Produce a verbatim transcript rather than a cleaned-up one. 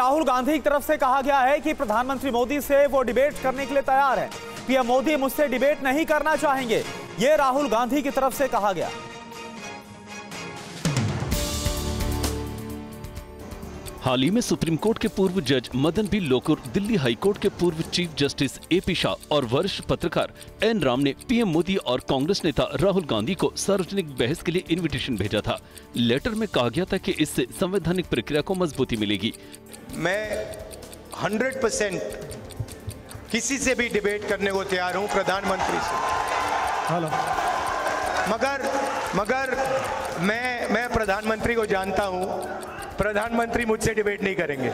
राहुल गांधी की तरफ से कहा गया है कि प्रधानमंत्री मोदी से वो डिबेट करने के लिए तैयार है, पीएम मोदी मुझसे डिबेट नहीं करना चाहेंगे, ये राहुल गांधी की तरफ से कहा गया। हाल ही में सुप्रीम कोर्ट के पूर्व जज Madan B Lokur, Delhi high court के पूर्व chief justice A P Shah और वरिष्ठ पत्रकार एन राम ने पीएम मोदी और कांग्रेस नेता राहुल गांधी को सार्वजनिक बहस के लिए इनविटेशन भेजा था। लेटर में कहा गया था कि इससे संवैधानिक प्रक्रिया को मजबूती मिलेगी। मैं सौ परसेंट किसी से भी डिबेट करने को तैयार हूँ, प्रधानमंत्री से, मगर मगर मैं मैं प्रधानमंत्री को जानता हूँ, प्रधानमंत्री मुझसे डिबेट नहीं करेंगे।